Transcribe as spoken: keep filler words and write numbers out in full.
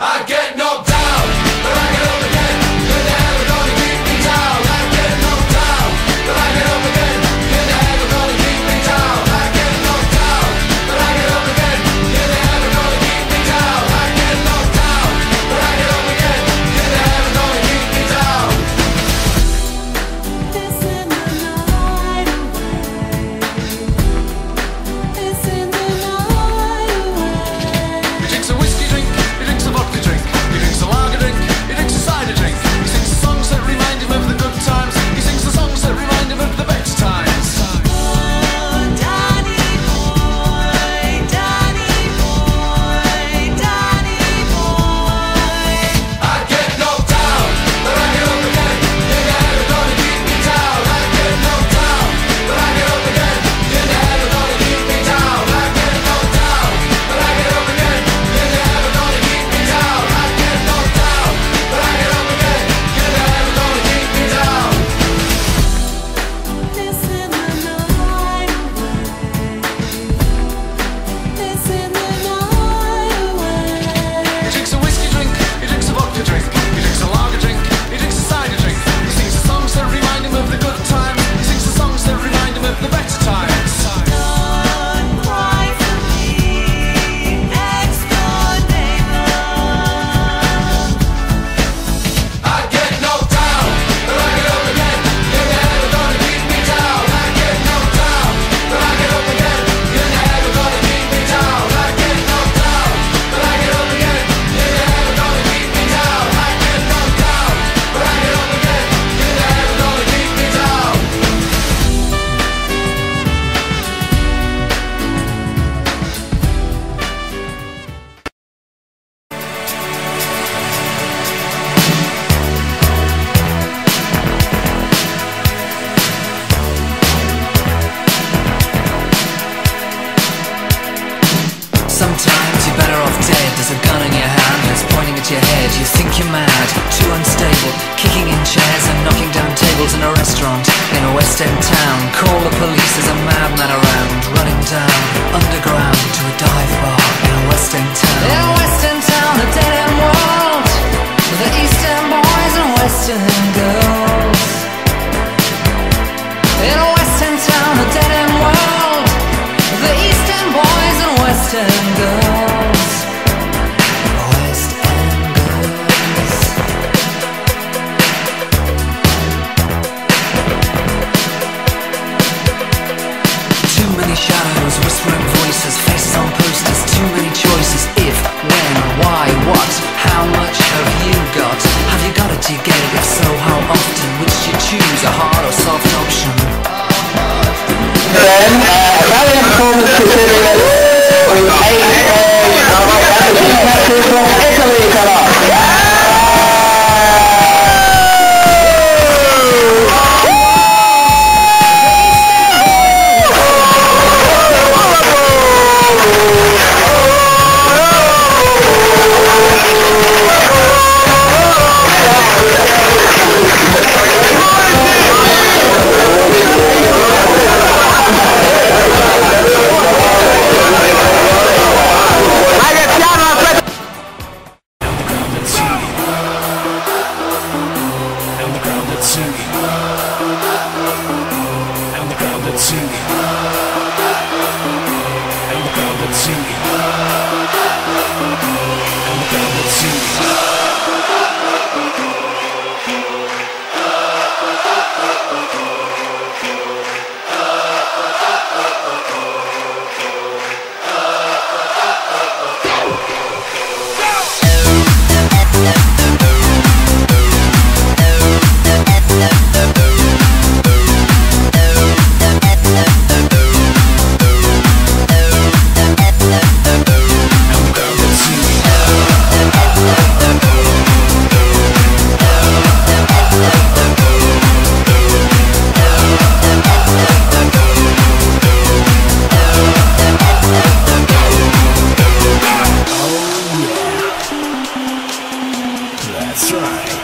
I get knocked down, but I get up again. You're the hell we're gonna keep me down. I get knocked down, but I get up again. You're the hell we're gonna keep me down. I get knocked down, but I get up again. You're the hell we're gonna keep me down. I get knocked down, but I get up again. You're the hell we're gonna keep me down. It's in the night away. It's in the night away. He takes a whiskey drink. He drinks a lager drink, he drinks a cider drink. He sings the songs that remind him of the good times. He sings the songs that remind him of the better times. Oh, Danny boy, Danny boy, Danny boy. I get knocked down, but I get up again. You're never gonna keep me down. I get knocked down, but I get up again. You're never gonna keep me down. I get knocked down, but I get up again. You're never gonna that's right.